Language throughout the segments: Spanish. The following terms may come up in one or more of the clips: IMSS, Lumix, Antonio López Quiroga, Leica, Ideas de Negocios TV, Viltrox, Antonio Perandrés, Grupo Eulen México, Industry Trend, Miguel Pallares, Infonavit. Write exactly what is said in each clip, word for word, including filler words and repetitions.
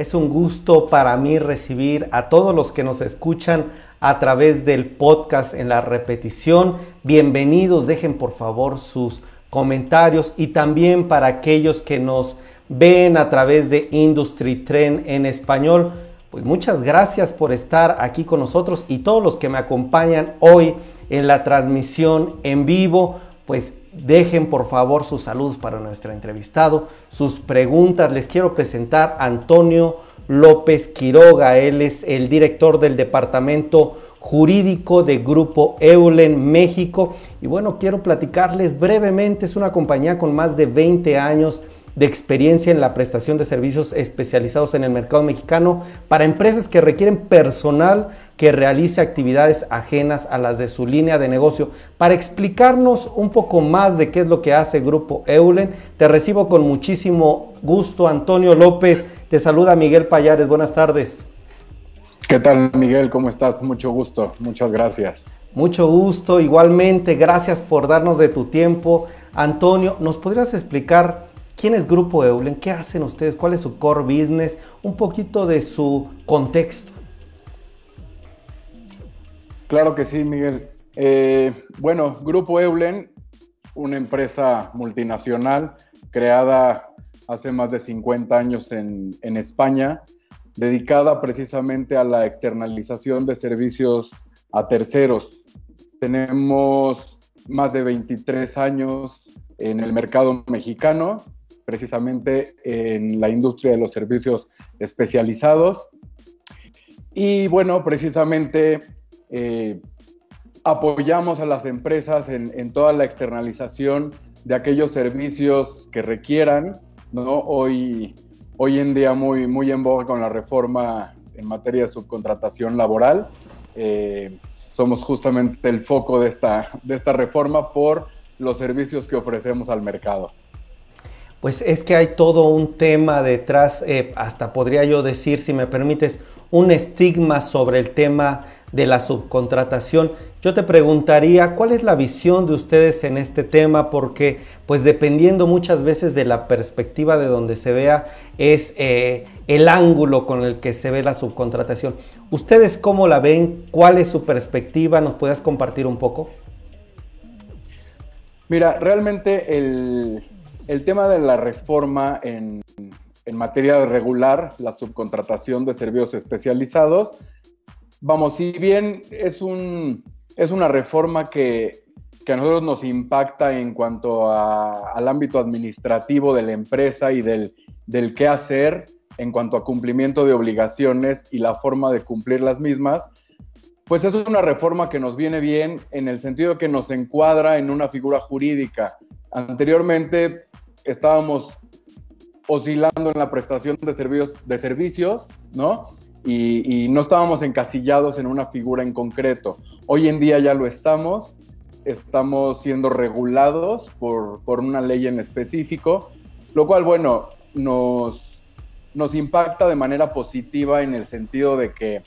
Es un gusto para mí recibir a todos los que nos escuchan a través del podcast en la repetición. Bienvenidos, dejen por favor sus comentarios, y también para aquellos que nos ven a través de Industry Trend en español, pues muchas gracias por estar aquí con nosotros, y todos los que me acompañan hoy en la transmisión en vivo, pues dejen por favor sus saludos para nuestro entrevistado, sus preguntas. Les quiero presentar a Antonio López Quiroga. Él es el director del Departamento Jurídico de Grupo Eulen México, y bueno, quiero platicarles brevemente. Es una compañía con más de veinte años de experiencia en la prestación de servicios especializados en el mercado mexicano para empresas que requieren personal que realice actividades ajenas a las de su línea de negocio. Para explicarnos un poco más de qué es lo que hace Grupo Eulen, te recibo con muchísimo gusto, Antonio López. Te saluda Miguel Pallares. Buenas tardes. ¿Qué tal, Miguel? ¿Cómo estás? Mucho gusto. Muchas gracias. Mucho gusto. Igualmente, gracias por darnos de tu tiempo. Antonio, ¿nos podrías explicar quién es Grupo Eulen? ¿Qué hacen ustedes? ¿Cuál es su core business? Un poquito de su contexto. Claro que sí, Miguel. Eh, bueno, Grupo Eulen, una empresa multinacional creada hace más de cincuenta años en, en España, dedicada precisamente a la externalización de servicios a terceros. Tenemos más de veintitrés años en el mercado mexicano, precisamente en la industria de los servicios especializados. Y bueno, precisamente eh, apoyamos a las empresas en, en toda la externalización de aquellos servicios que requieran, ¿no? Hoy, hoy en día muy, muy en boga con la reforma en materia de subcontratación laboral. Eh, somos justamente el foco de esta, de esta reforma por los servicios que ofrecemos al mercado. Pues es que hay todo un tema detrás, eh, hasta podría yo decir, si me permites, un estigma sobre el tema de la subcontratación. Yo te preguntaría, ¿cuál es la visión de ustedes en este tema? Porque, pues, dependiendo muchas veces de la perspectiva de donde se vea, es eh, el ángulo con el que se ve la subcontratación. ¿Ustedes cómo la ven? ¿Cuál es su perspectiva? ¿Nos podrías compartir un poco? Mira, realmente el... El tema de la reforma en, en materia de regular la subcontratación de servicios especializados, vamos, si bien es, un, es una reforma que, que a nosotros nos impacta en cuanto a, al ámbito administrativo de la empresa y del, del qué hacer en cuanto a cumplimiento de obligaciones y la forma de cumplir las mismas, pues es una reforma que nos viene bien en el sentido que nos encuadra en una figura jurídica. Anteriormente estábamos oscilando en la prestación de servicios, de servicios ¿no? Y, y no estábamos encasillados en una figura en concreto. Hoy en día ya lo estamos, estamos siendo regulados por, por una ley en específico, lo cual, bueno, nos, nos impacta de manera positiva en el sentido de que,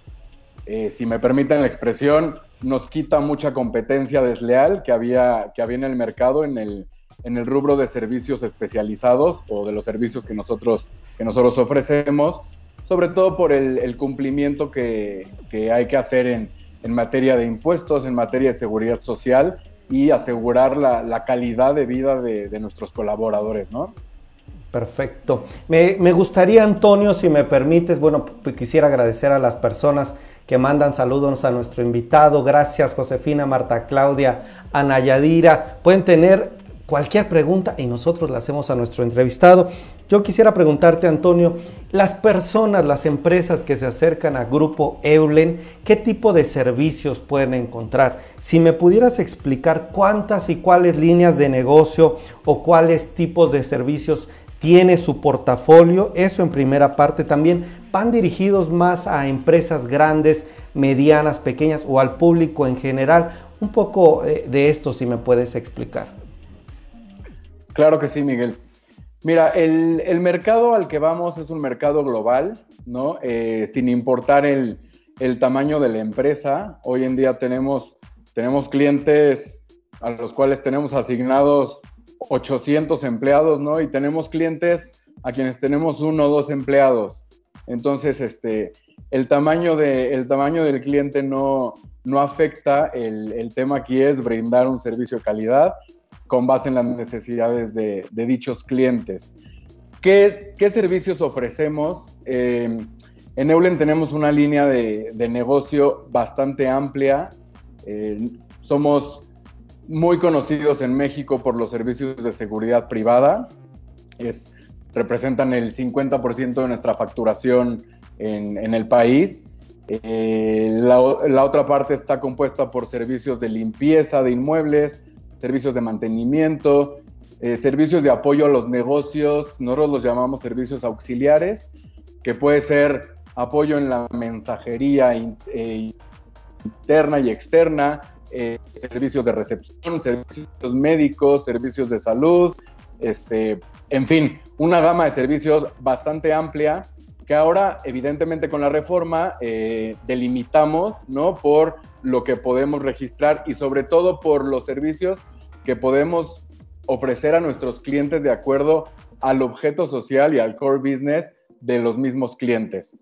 eh, si me permiten la expresión, nos quita mucha competencia desleal que había, que había en el mercado en el en el rubro de servicios especializados o de los servicios que nosotros, que nosotros ofrecemos, sobre todo por el, el cumplimiento que, que hay que hacer en, en materia de impuestos, en materia de seguridad social y asegurar la, la calidad de vida de, de nuestros colaboradores, ¿no? Perfecto. Me, me gustaría, Antonio, si me permites, bueno, quisiera agradecer a las personas que mandan saludos a nuestro invitado. Gracias, Josefina, Marta Claudia, Ana Yadira. Pueden tener cualquier pregunta y nosotros la hacemos a nuestro entrevistado. Yo quisiera preguntarte, Antonio, las personas, las empresas que se acercan a Grupo Eulen, ¿qué tipo de servicios pueden encontrar? Si me pudieras explicar cuántas y cuáles líneas de negocio o cuáles tipos de servicios tiene su portafolio, eso en primera parte. También van dirigidos más a empresas grandes, medianas, pequeñas o al público en general. Un poco de esto, si me puedes explicar. Claro que sí, Miguel. Mira, el, el mercado al que vamos es un mercado global, ¿no? Eh, sin importar el, el tamaño de la empresa. Hoy en día tenemos, tenemos clientes a los cuales tenemos asignados ochocientos empleados, ¿no? Y tenemos clientes a quienes tenemos uno o dos empleados. Entonces, este, el tamaño de, el tamaño del cliente no, no afecta. El, el tema aquí es brindar un servicio de calidad con base en las necesidades de, de dichos clientes. ¿Qué, qué servicios ofrecemos? Eh, en Eulen tenemos una línea de, de negocio bastante amplia. Eh, somos muy conocidos en México por los servicios de seguridad privada. Es, representan el cincuenta por ciento de nuestra facturación en, en el país. Eh, la, la otra parte está compuesta por servicios de limpieza de inmuebles, servicios de mantenimiento, eh, servicios de apoyo a los negocios. Nosotros los llamamos servicios auxiliares, que puede ser apoyo en la mensajería in, eh, interna y externa, eh, servicios de recepción, servicios médicos, servicios de salud, este... En fin, una gama de servicios bastante amplia que ahora, evidentemente, con la reforma eh, delimitamos, ¿no?, por lo que podemos registrar y sobre todo por los servicios que podemos ofrecer a nuestros clientes de acuerdo al objeto social y al core business de los mismos clientes.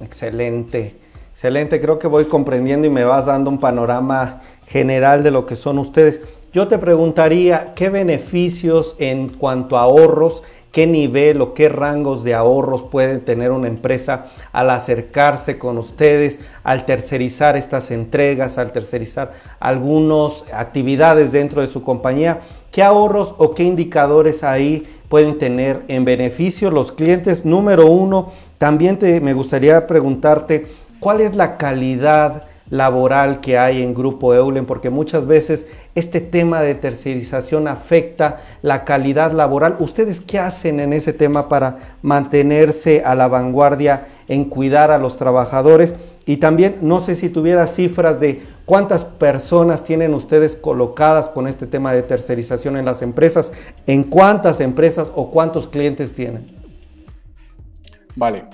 Excelente, excelente. Creo que voy comprendiendo y me vas dando un panorama general de lo que son ustedes. Yo te preguntaría, ¿qué beneficios en cuanto a ahorros, qué nivel o qué rangos de ahorros puede tener una empresa al acercarse con ustedes, al tercerizar estas entregas, al tercerizar algunas actividades dentro de su compañía? ¿Qué ahorros o qué indicadores ahí pueden tener en beneficio los clientes? Número uno, también te, me gustaría preguntarte, ¿cuál es la calidad laboral que hay en Grupo Eulen? Porque muchas veces este tema de tercerización afecta la calidad laboral. ¿Ustedes qué hacen en ese tema para mantenerse a la vanguardia en cuidar a los trabajadores? Y también, no sé si tuviera cifras de cuántas personas tienen ustedes colocadas con este tema de tercerización en las empresas, en cuántas empresas o cuántos clientes tienen. Vale.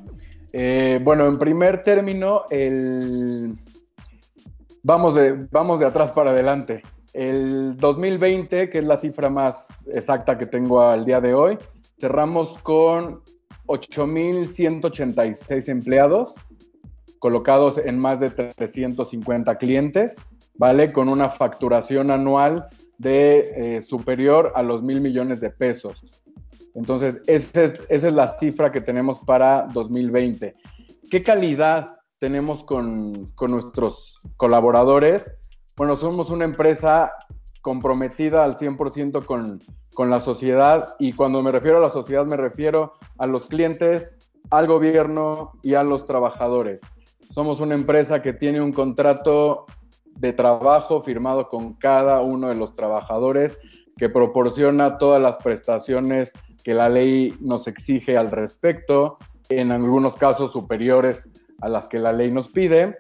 Eh, bueno, en primer término, el... Vamos de, vamos de atrás para adelante. El dos mil veinte, que es la cifra más exacta que tengo al día de hoy, cerramos con ocho mil ciento ochenta y seis empleados colocados en más de trescientos cincuenta clientes, ¿vale? Con una facturación anual de eh, superior a los mil millones de pesos. Entonces, esa es, esa es la cifra que tenemos para dos mil veinte. ¿Qué calidad tenemos con, con nuestros colaboradores? Bueno, somos una empresa comprometida al cien por ciento con, con la sociedad, y cuando me refiero a la sociedad me refiero a los clientes, al gobierno y a los trabajadores. Somos una empresa que tiene un contrato de trabajo firmado con cada uno de los trabajadores, que proporciona todas las prestaciones que la ley nos exige al respecto, en algunos casos superiores a las que la ley nos pide.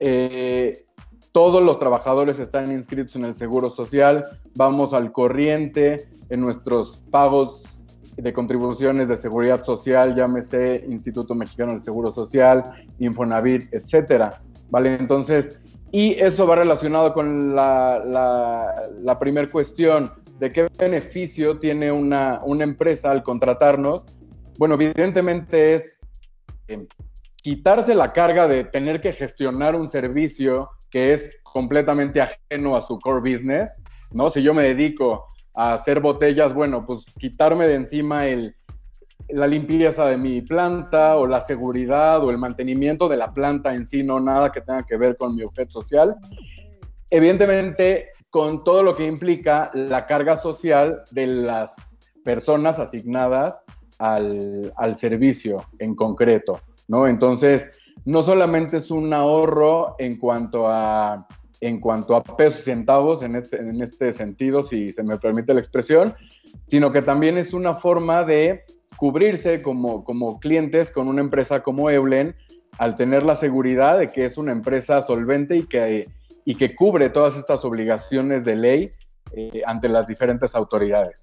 Eh, todos los trabajadores están inscritos en el Seguro Social, vamos al corriente en nuestros pagos de contribuciones de seguridad social, llámese Instituto Mexicano del Seguro Social, Infonavit, etcétera. ¿Vale? Entonces, y eso va relacionado con la, la, la primera cuestión, de qué beneficio tiene una, una empresa al contratarnos. Bueno, evidentemente es... Eh, quitarse la carga de tener que gestionar un servicio que es completamente ajeno a su core business, ¿no? Si yo me dedico a hacer botellas, bueno, pues quitarme de encima el, la limpieza de mi planta, o la seguridad, o el mantenimiento de la planta en sí, no nada que tenga que ver con mi objeto social. Evidentemente, con todo lo que implica la carga social de las personas asignadas al, al servicio en concreto, ¿no? Entonces, no solamente es un ahorro en cuanto a, en cuanto a pesos y centavos en este, en este sentido, si se me permite la expresión, sino que también es una forma de cubrirse como, como clientes con una empresa como Eulen, al tener la seguridad de que es una empresa solvente y que, y que cubre todas estas obligaciones de ley eh, ante las diferentes autoridades.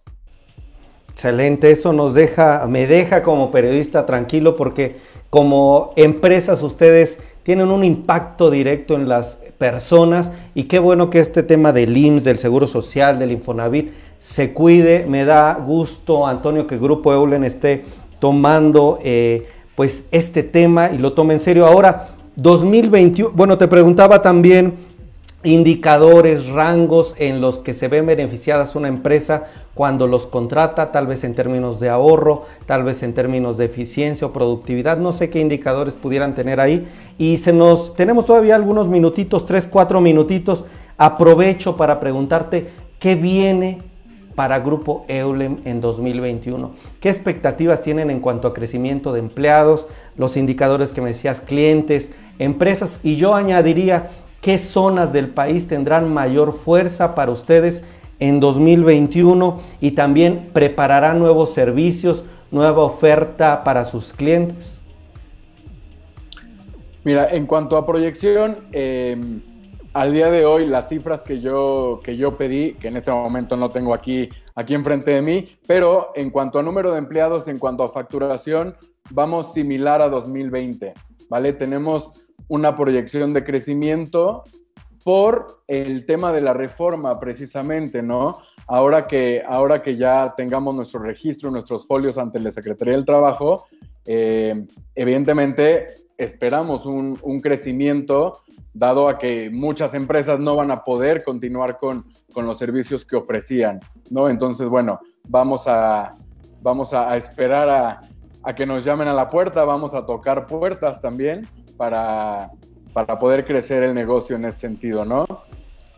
Excelente, eso nos deja, me deja como periodista tranquilo, porque como empresas ustedes tienen un impacto directo en las personas, y qué bueno que este tema del I M S S, del Seguro Social, del Infonavit se cuide. Me da gusto, Antonio, que Grupo Eulen esté tomando eh, pues este tema y lo tome en serio. Ahora, dos mil veintiuno, bueno, te preguntaba también indicadores, rangos en los que se ven beneficiadas una empresa cuando los contrata, tal vez en términos de ahorro, tal vez en términos de eficiencia o productividad, no sé qué indicadores pudieran tener ahí. Y se nos, tenemos todavía algunos minutitos, tres, cuatro minutitos, aprovecho para preguntarte qué viene para Grupo Eulen en dos mil veintiuno. ¿Qué expectativas tienen en cuanto a crecimiento de empleados, los indicadores que me decías, clientes, empresas? Y yo añadiría, ¿qué zonas del país tendrán mayor fuerza para ustedes en dos mil veintiuno? Y también, ¿prepararán nuevos servicios, nueva oferta para sus clientes? Mira, en cuanto a proyección, eh... al día de hoy, las cifras que yo, que yo pedí, que en este momento no tengo aquí, aquí enfrente de mí, pero en cuanto a número de empleados, en cuanto a facturación, vamos similar a dos mil veinte, ¿vale? Tenemos una proyección de crecimiento por el tema de la reforma, precisamente, ¿no? Ahora que, ahora que ya tengamos nuestro registro, nuestros folios ante la Secretaría del Trabajo, eh, evidentemente esperamos un, un crecimiento, dado a que muchas empresas no van a poder continuar con, con los servicios que ofrecían, ¿no? Entonces, bueno, vamos a, vamos a esperar a, a que nos llamen a la puerta, vamos a tocar puertas también para, para poder crecer el negocio en ese sentido, ¿no?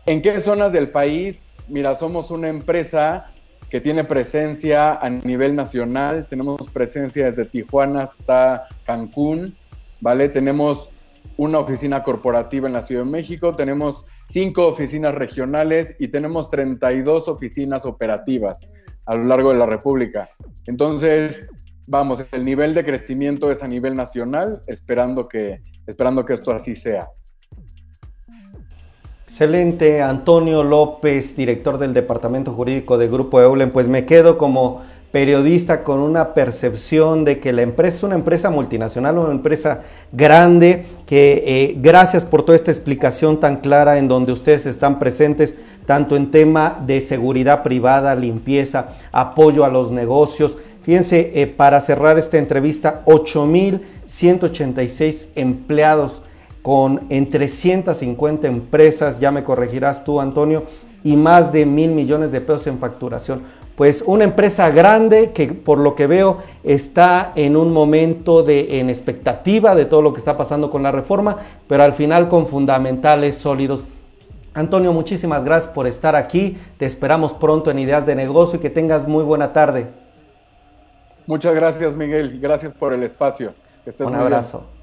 ¿En qué zonas del país? Mira, somos una empresa que tiene presencia a nivel nacional, tenemos presencia desde Tijuana hasta Cancún, ¿vale? Tenemos una oficina corporativa en la Ciudad de México, tenemos cinco oficinas regionales y tenemos treinta y dos oficinas operativas a lo largo de la República. Entonces, vamos, el nivel de crecimiento es a nivel nacional, esperando que, esperando que esto así sea. Excelente, Antonio López, director del Departamento Jurídico de Grupo Eulen. Pues me quedo como periodista con una percepción de que la empresa es una empresa multinacional, una empresa grande, que eh, gracias por toda esta explicación tan clara en donde ustedes están presentes, tanto en tema de seguridad privada, limpieza, apoyo a los negocios. Fíjense, eh, para cerrar esta entrevista, ocho mil ciento ochenta y seis empleados con en trescientas cincuenta empresas, ya me corregirás tú, Antonio, y más de mil millones de pesos en facturación. Pues una empresa grande que, por lo que veo, está en un momento de, en expectativa de todo lo que está pasando con la reforma, pero al final con fundamentales sólidos. Antonio, muchísimas gracias por estar aquí. Te esperamos pronto en Ideas de Negocio y que tengas muy buena tarde. Muchas gracias, Miguel. Gracias por el espacio. Que estés muy bien. Un abrazo.